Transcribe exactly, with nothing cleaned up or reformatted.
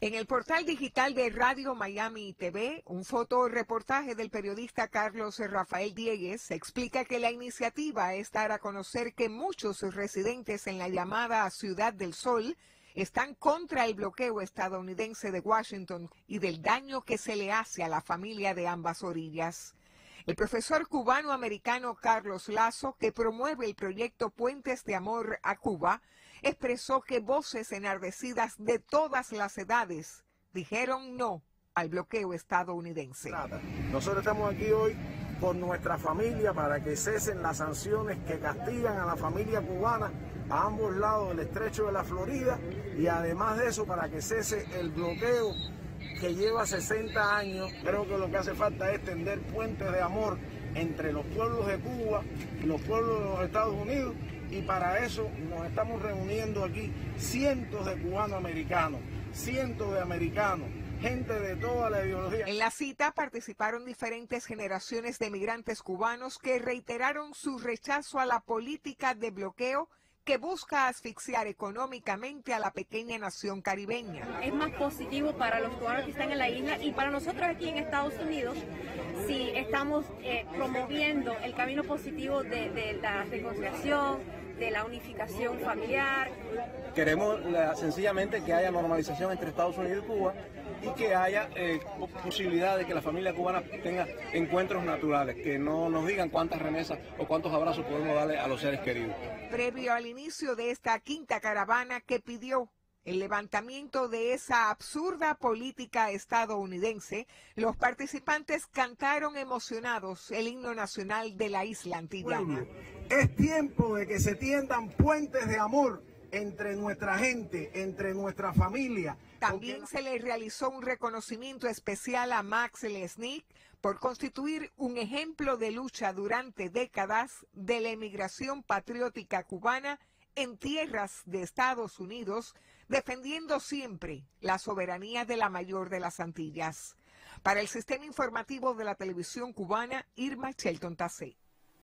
En el portal digital de Radio Miami T V, un fotoreportaje del periodista Carlos Rafael Dieguez explica que la iniciativa es dar a conocer que muchos residentes en la llamada Ciudad del Sol están contra el bloqueo estadounidense de Washington y del daño que se le hace a la familia de ambas orillas. El profesor cubano-americano Carlos Lazo, que promueve el proyecto Puentes de Amor a Cuba, expresó que voces enardecidas de todas las edades dijeron no al bloqueo estadounidense. Nosotros estamos aquí hoy por nuestra familia para que cesen las sanciones que castigan a la familia cubana a ambos lados del estrecho de la Florida y además de eso para que cese el bloqueo que lleva sesenta años. Creo que lo que hace falta es tender puentes de amor entre los pueblos de Cuba y los pueblos de los Estados Unidos, y para eso nos estamos reuniendo aquí cientos de cubanoamericanos, cientos de americanos, gente de toda la ideología. En la cita participaron diferentes generaciones de migrantes cubanos que reiteraron su rechazo a la política de bloqueo que busca asfixiar económicamente a la pequeña nación caribeña. Es más positivo para los cubanos que están en la isla y para nosotros aquí en Estados Unidos si estamos eh, promoviendo el camino positivo de, de la reconciliación, de la unificación familiar. Queremos la, sencillamente que haya normalización entre Estados Unidos y Cuba y que haya eh, posibilidad de que la familia cubana tenga encuentros naturales, que no nos digan cuántas remesas o cuántos abrazos podemos darle a los seres queridos. Previo al inicio de esta quinta caravana que pidió el levantamiento de esa absurda política estadounidense, los participantes cantaron emocionados el himno nacional de la isla antillana. Es tiempo de que se tiendan puentes de amor entre nuestra gente, entre nuestra familia. También se le realizó un reconocimiento especial a Max Lesnick por constituir un ejemplo de lucha durante décadas de la emigración patriótica cubana en tierras de Estados Unidos, defendiendo siempre la soberanía de la mayor de las Antillas. Para el Sistema Informativo de la Televisión Cubana, Irma Shelton-Tassé.